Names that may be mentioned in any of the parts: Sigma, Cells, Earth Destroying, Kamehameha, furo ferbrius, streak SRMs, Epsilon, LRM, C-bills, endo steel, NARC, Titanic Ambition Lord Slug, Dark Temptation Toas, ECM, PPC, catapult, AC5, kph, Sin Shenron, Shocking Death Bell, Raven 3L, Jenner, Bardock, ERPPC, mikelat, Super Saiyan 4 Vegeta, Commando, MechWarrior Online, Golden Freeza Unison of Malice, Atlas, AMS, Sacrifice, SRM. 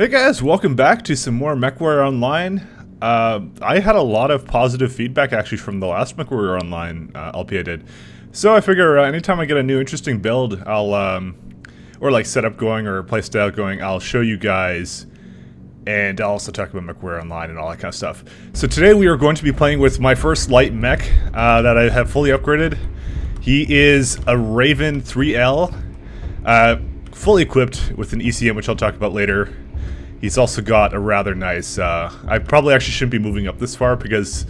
Hey guys, welcome back to some more MechWarrior Online. I had a lot of positive feedback actually from the last MechWarrior Online LP I did. So I figure anytime I get a new interesting build, I'll, or like setup going or playstyle going, I'll show you guys, and I'll also talk about MechWarrior Online and all that kind of stuff. So today we are going to be playing with my first light mech that I have fully upgraded. He is a Raven 3L, fully equipped with an ECM, which I'll talk about later. He's also got a rather nice, I probably actually shouldn't be moving up this far because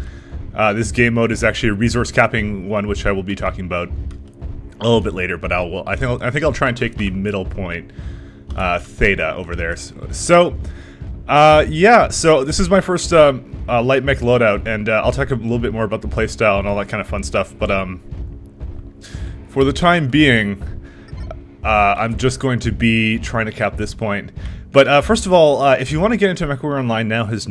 this game mode is actually a resource capping one, which I will be talking about a little bit later, but I think I'll try and take the middle point, theta over there. So, yeah, so this is my first light mech loadout, and I'll talk a little bit more about the playstyle and all that kind of fun stuff, but for the time being, I'm just going to be trying to cap this point. But first of all, if you want to get into MechWarrior Online, now is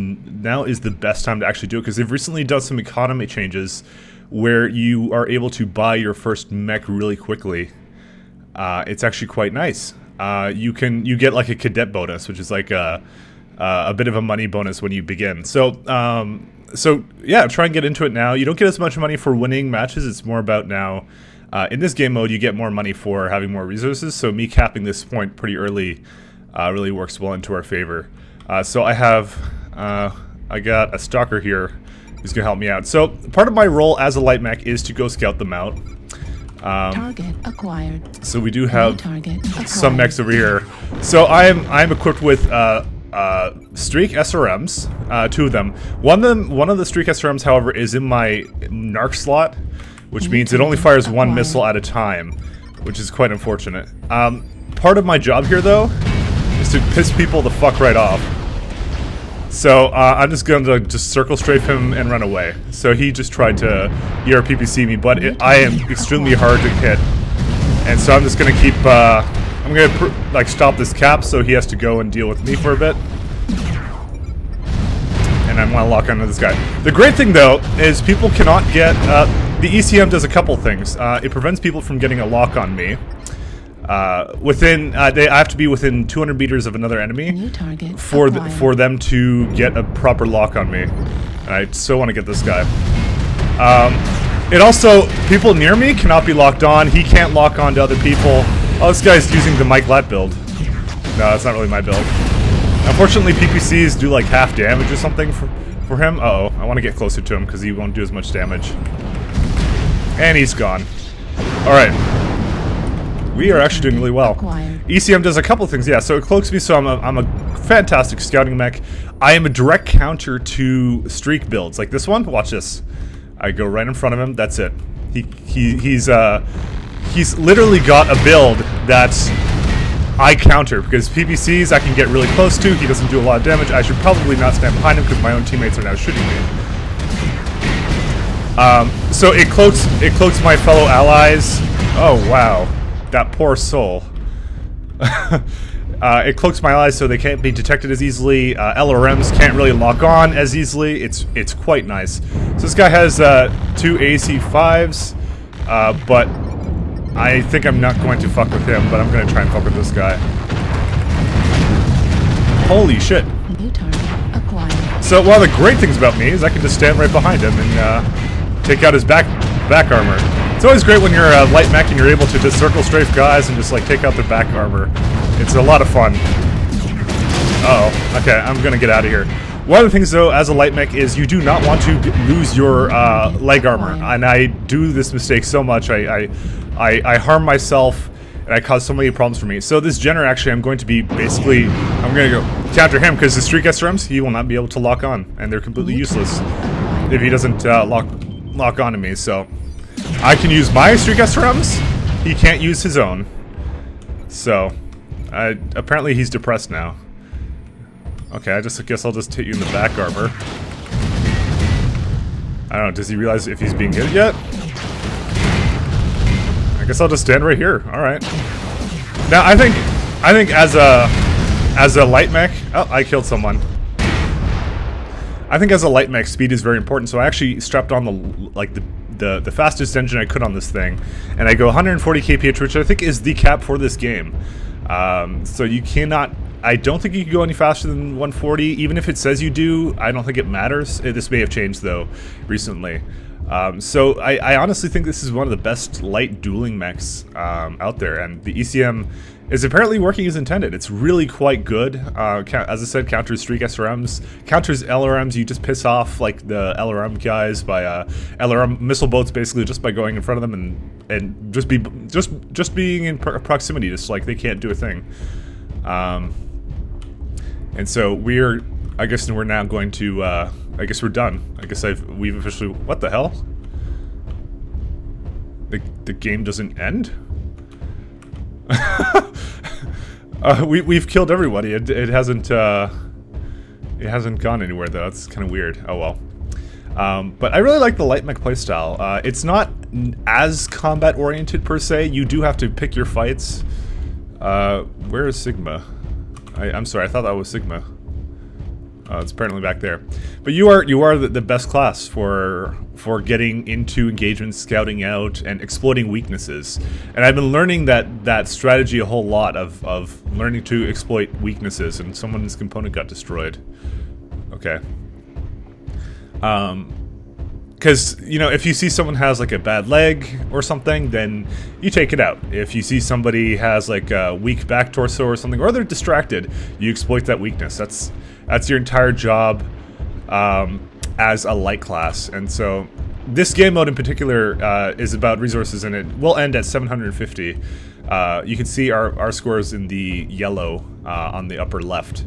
the best time to actually do it, because they've recently done some economy changes where you are able to buy your first mech really quickly. It's actually quite nice. You get like a cadet bonus, which is like a bit of a money bonus when you begin. So yeah, try and get into it now. You don't get as much money for winning matches. It's more about now. In this game mode, you get more money for having more resources. So me capping this point pretty early. Really works well into our favor. So I have, I got a stalker here who's gonna help me out. So part of my role as a light mech is to go scout them out. Target acquired. So we do have some mechs over here. So I'm equipped with streak SRMs, two of them. One of the streak SRMs, however, is in my NARC slot, which means it only fires one missile at a time, which is quite unfortunate. Part of my job here, though, is to piss people the fuck right off. So I'm just going to just circle strafe him and run away. So he just tried to ERPPC me, but I am extremely hard to hit, and so I'm just going to keep. I'm going to like stop this cap, so he has to go and deal with me for a bit, and I want to lock onto this guy. The great thing though is people cannot get. The ECM does a couple things. It prevents people from getting a lock on me. I have to be within 200 meters of another enemy for them to get a proper lock on me. And I so want to get this guy. It also, people near me cannot be locked on. He can't lock on to other people. Oh, this guy's using the Mike Lat build. No, that's not really my build. Unfortunately, PPCs do like half damage or something for him. Uh-oh, I want to get closer to him because he won't do as much damage. And he's gone. All right. We are actually doing really well. ECM does a couple things, yeah. So it cloaks me, so I'm a fantastic scouting mech. I am a direct counter to streak builds, like this one. Watch this. I go right in front of him. That's it. He's literally got a build that I counter because PPCs I can get really close to. He doesn't do a lot of damage. I should probably not stand behind him because my own teammates are now shooting me. So it cloaks my fellow allies. Oh wow. That poor soul. It cloaks my allies so they can't be detected as easily. LRMs can't really lock on as easily. It's quite nice. So this guy has two AC5s, but I think I'm not going to fuck with him, but I'm going to try and fuck with this guy. Holy shit. So one of the great things about me is I can just stand right behind him and take out his back armor. It's always great when you're a light mech and you're able to just circle strafe guys and just like take out their back armor. It's a lot of fun. Uh-oh. Okay, I'm gonna get out of here. One of the things though as a light mech is you do not want to lose your leg armor. And I do this mistake so much. I harm myself and I cause so many problems for me. So this Jenner actually I'm going to be basically, I'm gonna go counter him because the streak SRMs, he will not be able to lock on. And they're completely useless if he doesn't lock onto me, so. I can use my streak SRMs, he can't use his own. So, apparently he's depressed now. Okay, I guess I'll just hit you in the back armor. I don't know, does he realize if he's being hit yet? I guess I'll just stand right here, alright. Now, I think as a light mech... Oh, I killed someone. I think as a light mech, speed is very important, so I actually strapped on the fastest engine I could on this thing, and I go 140 kph, which I think is the cap for this game. So you cannot I don't think you can go any faster than 140. Even if it says you do, I don't think it matters. This may have changed, though, recently. So I honestly think this is one of the best light dueling mechs out there, and the ECM is apparently working as intended. It's really quite good. As I said, counters streak SRMs, counters LRMs. You just piss off like the LRM guys by LRM missile boats, basically, just by going in front of them and just being in proximity, just like they can't do a thing. And so we're, I guess we're now going to. I guess we're done. I guess we've officially. What the hell? The game doesn't end. We've killed everybody. It hasn't. It hasn't gone anywhere though. That's kind of weird. Oh well. But I really like the light mech playstyle. It's not as combat oriented per se. You do have to pick your fights. Where is Sigma? I'm sorry. I thought that was Sigma. It's apparently back there, but you are the best class for getting into engagements, scouting out, and exploiting weaknesses. And I've been learning that strategy a whole lot of learning to exploit weaknesses. And someone's component got destroyed. Okay. Because, you know, if you see someone has like a bad leg or something, then you take it out. If you see somebody has like a weak back torso or something, or they're distracted, you exploit that weakness. That's your entire job as a light class. And so this game mode in particular is about resources, and it will end at 750. You can see our scores in the yellow on the upper left.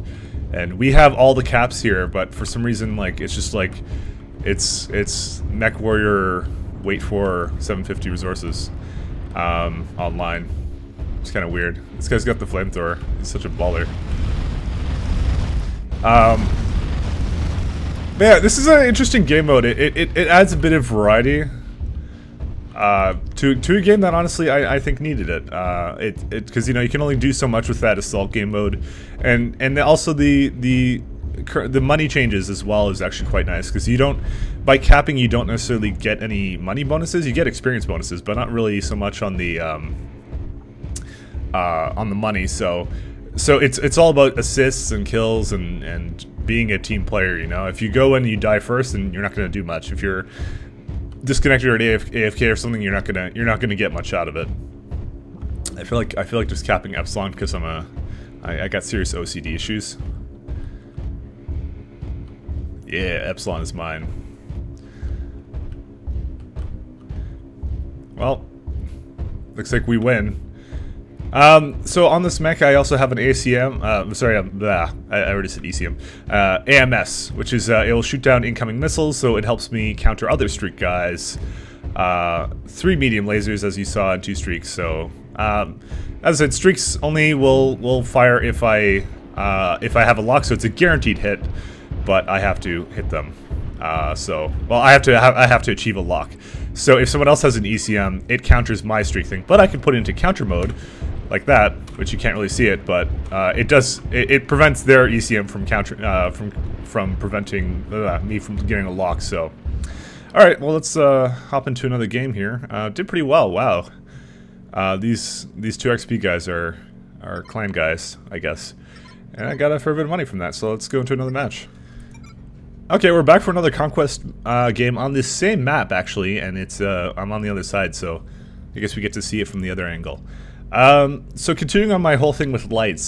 And we have all the caps here, but for some reason, like, it's just like... It's MechWarrior, wait for 750 resources online. It's kind of weird. This guy's got the flamethrower. He's such a baller. But yeah, this is an interesting game mode. It adds a bit of variety to a game that honestly I think needed it. Because you know you can only do so much with that assault game mode, and also the money changes as well is actually quite nice, because you don't, by capping, you don't necessarily get any money bonuses. You get experience bonuses, but not really so much on the money. So it's all about assists and kills and being a team player. You know, if you go in and you die first, then you're not going to do much. If you're disconnected or AFK or something, you're not gonna get much out of it. I feel like just capping Epsilon because I got serious OCD issues. Yeah, Epsilon is mine. Well, looks like we win. So on this mech, I also have an ACM. I already said ECM. AMS, which is it will shoot down incoming missiles, so it helps me counter other streak guys. 3 medium lasers, as you saw, and 2 streaks. So, as I said, streaks only will fire if I have a lock, so it's a guaranteed hit. But I have to hit them, I have to achieve a lock. So if someone else has an ECM, it counters my streak thing. But I can put it into counter mode, like that, which you can't really see it, but it prevents their ECM from preventing me from getting a lock. So, all right, well let's hop into another game here. Did pretty well. Wow, these 2 XP guys are clan guys, I guess, and I got a fair bit of money from that. So let's go into another match. Okay, we're back for another Conquest game on this same map, actually, and it's I'm on the other side, so I guess we get to see it from the other angle. So continuing on my whole thing with lights,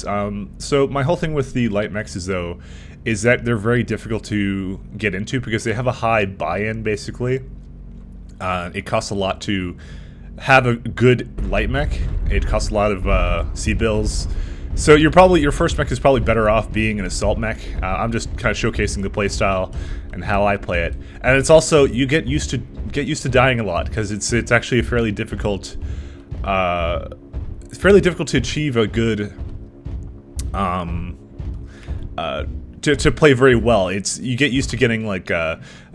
so my whole thing with the light mechs is that they're very difficult to get into because they have a high buy-in, basically. It costs a lot to have a good light mech. It costs a lot of C-bills. So your first mech is probably better off being an assault mech. I'm just kind of showcasing the playstyle and how I play it, and it's also you get used to dying a lot because it's actually fairly difficult, to achieve a good to play very well. You get used to getting like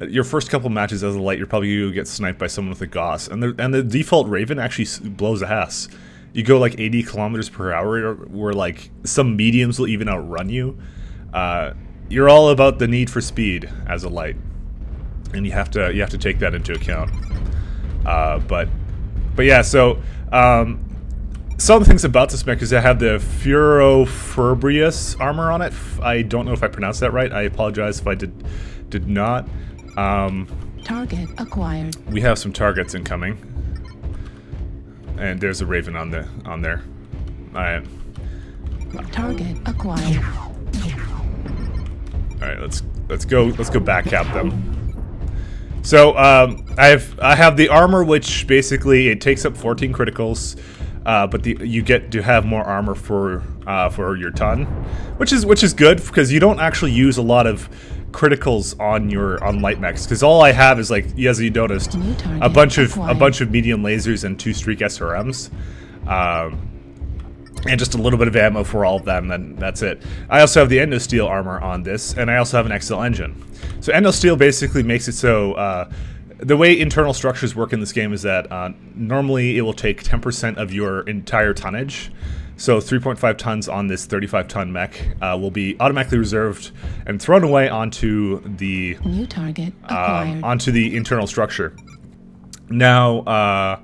your first couple matches as a light, you're probably gonna get sniped by someone with a gauss, and the default Raven actually blows ass. You go like 80 kilometers per hour, where like some mediums will even outrun you. You're all about the need for speed as a light, and you have to take that into account. But yeah, so Some things about this mech is I have the furo ferbrius armor on it. I don't know if I pronounced that right. I apologize if I did not. Target acquired. We have some targets incoming, and there's a Raven on the there. All right. Target acquired. All right, let's go back cap them. So I have the armor, which basically it takes up 14 criticals. But you get to have more armor for your ton, which is good because you don't actually use a lot of criticals on your light mechs. Because all I have is, like, as you noticed, a bunch of medium lasers and 2 streak SRMs, and just a little bit of ammo for all of them. And that's it. I also have the endo steel armor on this, and I also have an XL engine. So endo steel basically makes it so. The way internal structures work in this game is that normally it will take 10% of your entire tonnage. So 3.5 tons on this 35-ton mech will be automatically reserved and thrown away onto the new target onto the internal structure. Now,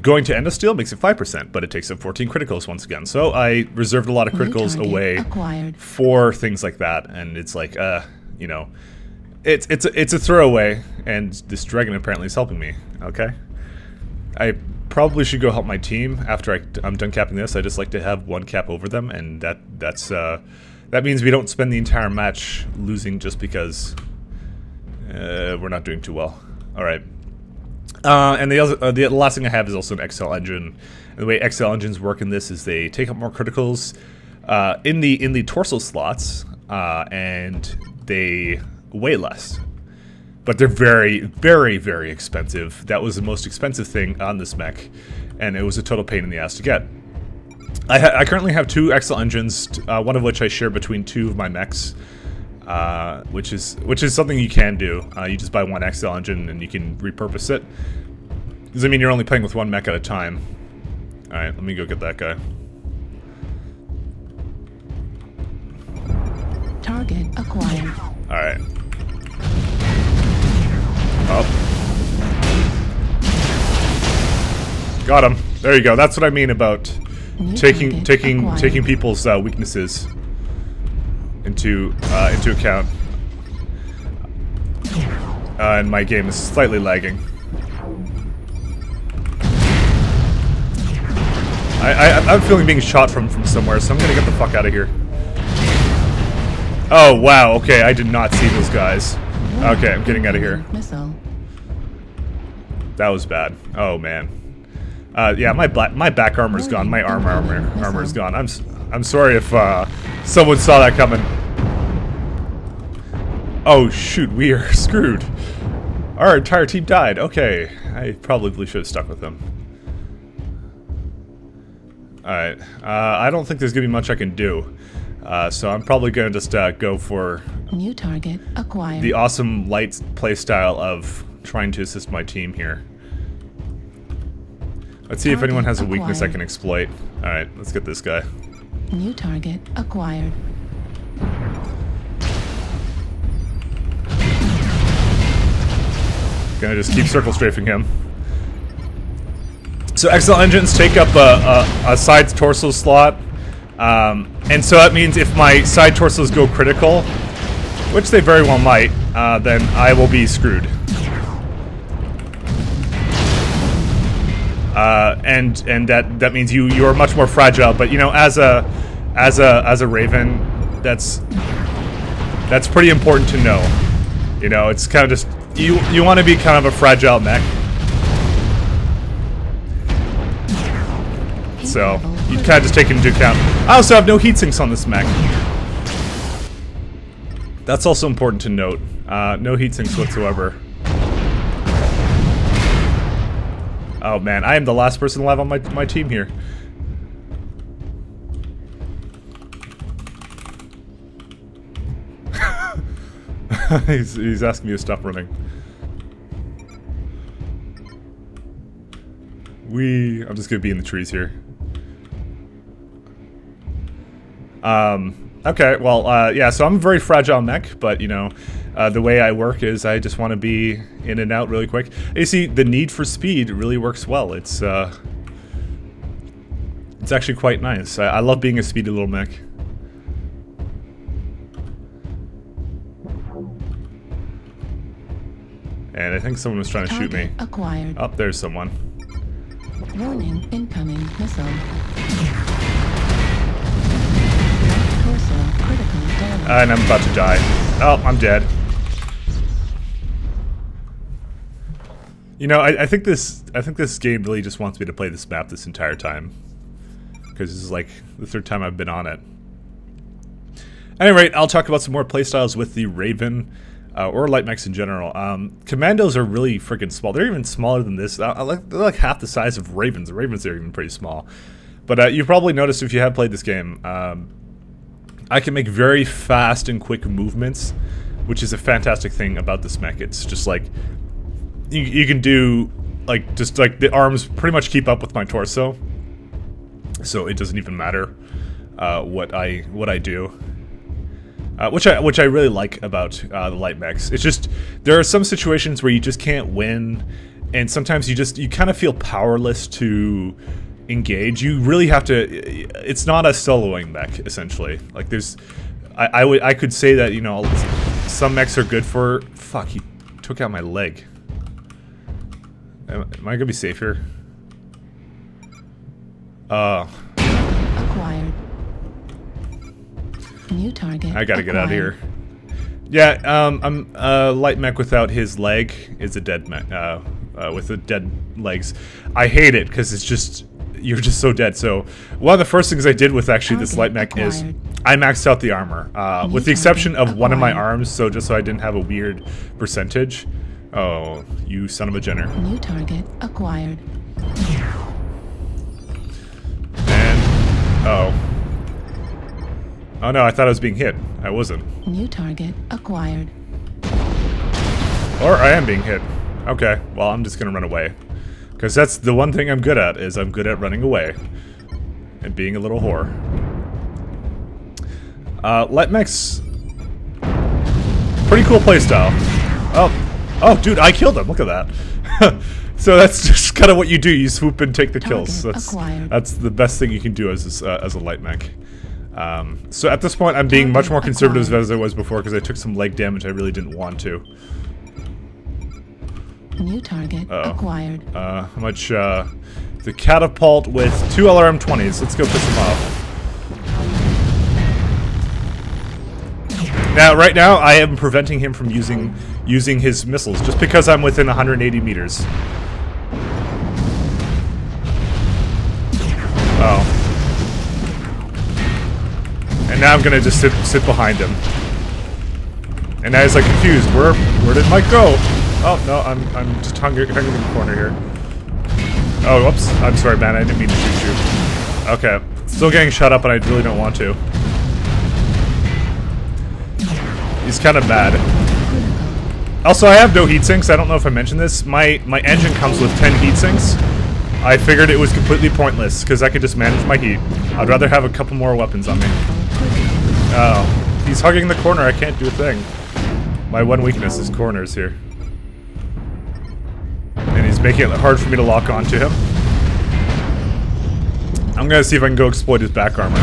going to endo steel makes it 5%, but it takes up 14 criticals once again. So I reserved a lot of criticals away for things like that, and it's like, you know. It's a throwaway, and this dragon apparently is helping me. Okay, I probably should go help my team after I'm done capping this. I just like to have one cap over them, and that means we don't spend the entire match losing just because we're not doing too well. All right, and the last thing I have is also an XL engine. And the way XL engines work in this is they take up more criticals in the torso slots, and they way less, but they're very, very, very expensive. That was the most expensive thing on this mech, and it was a total pain in the ass to get. I currently have 2 XL engines, one of which I share between 2 of my mechs, which is something you can do. You just buy one XL engine and you can repurpose it. Does that mean you're only playing with one mech at a time? All right, let me go get that guy. Target acquired. All right. Oh. Got him. There you go. That's what I mean about taking people's weaknesses into account. And my game is slightly lagging. I'm feeling being shot from somewhere, so I'm gonna get the fuck out of here. Oh wow. Okay, I did not see those guys. Okay, I'm getting out of here. Missile. That was bad. Oh man. Yeah, my back armor's gone. My armor's gone. I'm sorry if someone saw that coming. Oh shoot, we are screwed. Our entire team died. Okay, I probably should have stuck with them. All right. I don't think there's gonna be much I can do. So I'm probably gonna just go for new target acquired. The awesome light playstyle of trying to assist my team here. Let's see if anyone has a weakness I can exploit. All right, let's get this guy. New target acquired. Gonna just keep circle strafing him. So XL engines take up a side torso slot. And so that means if my side torsos go critical, which they very well might, then I will be screwed. And that means you are much more fragile. But you know, as a Raven, that's pretty important to know. You know, it's kind of just you want to be kind of a fragile mech. So you kind of just take it into account. I also have no heat sinks on this mech. That's also important to note. No heat sinks whatsoever. Oh man, I am the last person alive on my team here. he's asking me to stop running. I'm just gonna be in the trees here. Okay, well, yeah, so I'm a very fragile mech, but, you know, the way I work is I just want to be in and out really quick. You see, the need for speed really works well. It's, It's actually quite nice. I love being a speedy little mech. And I think someone was trying to shoot me. Acquired. Oh, there's someone. Warning, incoming missile. And I'm about to die. Oh, I'm dead. You know, I think this game really just wants me to play this map this entire time, because this is like the third time I've been on it. At any rate, I'll talk about some more playstyles with the Raven. Or light mechs in general. Commandos are really freaking small. They're even smaller than this. They're like half the size of Ravens. Ravens are even pretty small. But you probably noticed if you have played this game, I can make very fast and quick movements, which is a fantastic thing about this mech. It's just like, you can do, like, just like the arms pretty much keep up with my torso. So it doesn't even matter what I do. Which I really like about the light mechs. It's just, there are some situations where you just can't win, and sometimes you kind of feel powerless to engage. You really have to. It's not a soloing mech essentially. Like there's, I could say that, you know, some mechs are good for. Fuck, he took out my leg. Am I gonna be safe here? Acquired. New target. I gotta get out of here. Yeah, I'm light mech without his leg is a dead mech. With the dead legs, I hate it because it's just, you're just so dead. So one of the first things I did with actually this light mech is I maxed out the armor, with the exception of one of my arms. So just so I didn't have a weird percentage. Oh, you son of a Jenner! New target acquired. And oh. Oh no, I thought I was being hit. I wasn't. New target acquired. Or I am being hit. Okay, well I'm just gonna run away. Because that's the one thing I'm good at, is I'm good at running away. And being a little whore. Light mechs. Pretty cool playstyle. Oh, dude, I killed him, look at that. So that's just kind of what you do, you swoop and take the kills. That's the best thing you can do as a light mech. So at this point I'm being much more conservative as I was before because I took some leg damage I really didn't want to. New target acquired. How much the catapult with 2 LRM 20s. Let's go piss him off. Now right now I am preventing him from using his missiles just because I'm within 180 meters. Oh. And now I'm gonna just sit behind him. And now he's like confused. Where did Mike go? Oh no, I'm just hung in the corner here. Oh, whoops. I'm sorry, man. I didn't mean to shoot you. Okay, still getting shot up, and I really don't want to. He's kind of mad. Also, I have no heat sinks. I don't know if I mentioned this. My engine comes with 10 heat sinks. I figured it was completely pointless because I could just manage my heat. I'd rather have a couple more weapons on me. Oh, he's hugging the corner. I can't do a thing. My one weakness is corners here. And he's making it hard for me to lock onto him. I'm gonna see if I can go exploit his back armor.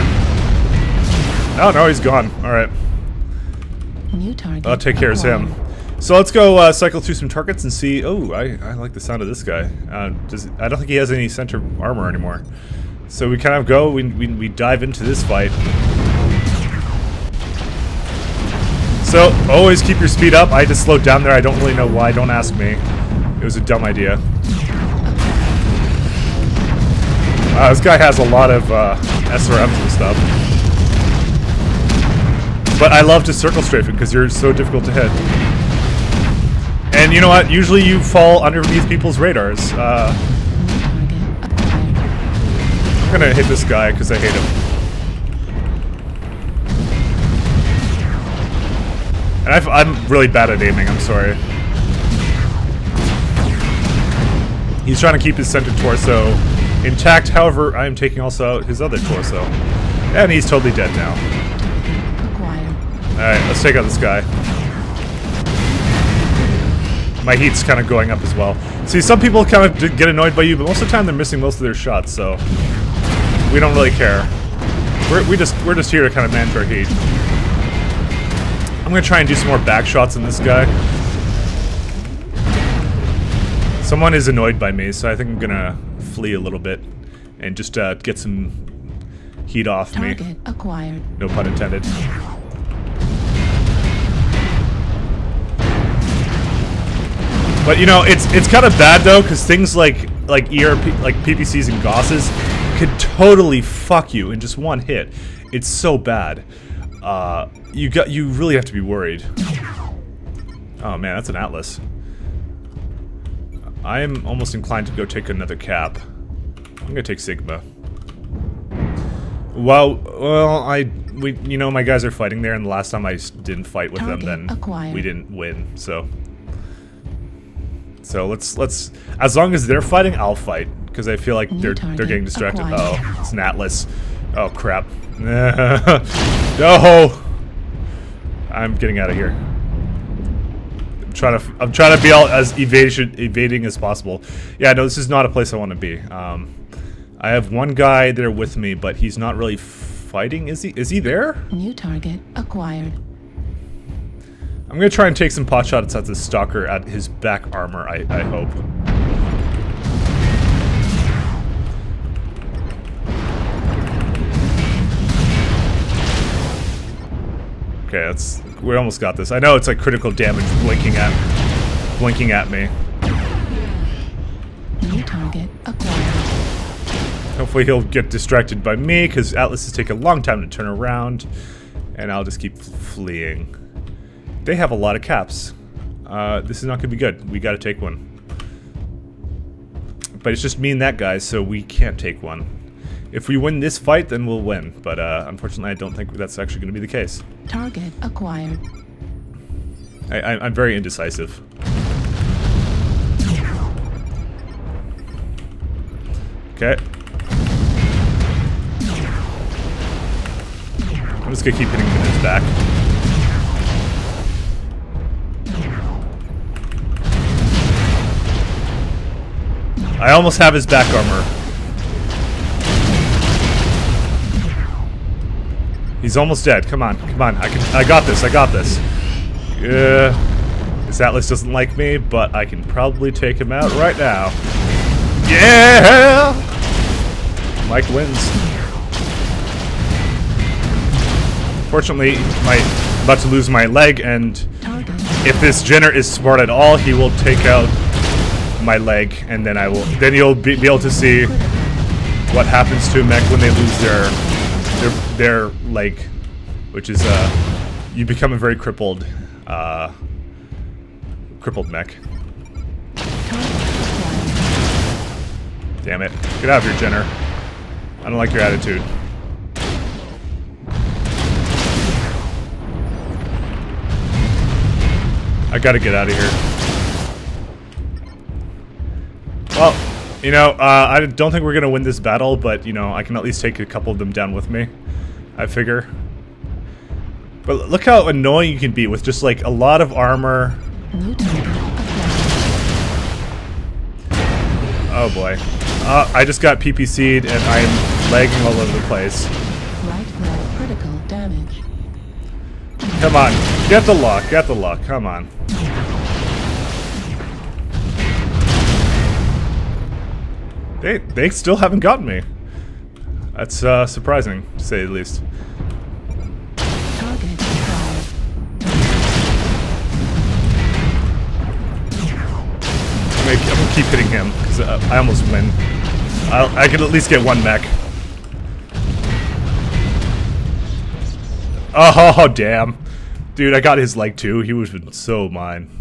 Oh no, he's gone. Alright. I'll take care of him. So let's go cycle through some targets and see. Oh, I like the sound of this guy. I don't think he has any center armor anymore. So we kind of go, we dive into this fight. So always keep your speed up. I just slowed down there. I don't really know why. Don't ask me. It was a dumb idea. This guy has a lot of SRMs and stuff. But I love to circle strafing because you're so difficult to hit. And you know what? Usually you fall underneath people's radars. I'm gonna hit this guy because I hate him. And I'm really bad at aiming, I'm sorry. He's trying to keep his center torso intact, however, I'm taking also out his other torso. And he's totally dead now. Alright, let's take out this guy. My heat's kind of going up as well. See, some people kind of get annoyed by you, but most of the time they're missing most of their shots, so... We don't really care. We're just here to kind of manage our gauge. I'm gonna try and do some more back shots on this guy. Someone is annoyed by me, so I think I'm gonna flee a little bit and just get some heat off me. Target acquired. No pun intended. But you know, it's kind of bad though, because things like PPCs and gausses could totally fuck you in just one hit. It's so bad. You really have to be worried. Oh man, that's an Atlas. I am almost inclined to go take another cap. I'm gonna take Sigma. Well, you know, my guys are fighting there, and the last time I didn't fight with them, then we didn't win. So let's as long as they're fighting, I'll fight because I feel like they're getting distracted. Acquired. Oh, it's an Atlas. Oh crap. No, I'm getting out of here. I'm trying to be all as evading as possible. Yeah, no, this is not a place I want to be. I have one guy there with me, but he's not really fighting. Is he there? New target acquired. I'm gonna try and take some pot shots at this stalker at his back armor. I hope. Okay, we almost got this. I know it's like critical damage blinking at me. New target acquired. Hopefully he'll get distracted by me, because Atlases take a long time to turn around, and I'll just keep fleeing. They have a lot of caps. This is not gonna be good. We gotta take one. But it's just me and that guy, so we can't take one. If we win this fight, then we'll win. But unfortunately, I don't think that's actually going to be the case. Target acquired. I'm very indecisive. Okay. I'm just going to keep hitting him in his back. I almost have his back armor. He's almost dead. Come on, come on. I got this. I got this. This Atlas doesn't like me, but I can probably take him out right now. Yeah! Mike wins. Fortunately, I'm about to lose my leg, and if this Jenner is smart at all, he will take out my leg, and then then you'll be able to see what happens to a mech when they lose their leg, which is you become a very crippled mech. Damn it! Get out of here, Jenner. I don't like your attitude. I gotta get out of here. Well. You know, I don't think we're going to win this battle, but, you know, I can at least take a couple of them down with me, I figure. But look how annoying you can be with just, like, a lot of armor. Oh, boy. I just got PPC'd, and I'm lagging all over the place. Come on. Get the lock. Get the lock. Come on. They still haven't gotten me. That's surprising, to say the least. Target. I'm gonna keep hitting him, because I almost win. I could at least get one mech. Oh, damn. Dude, I got his leg too. He was so mine.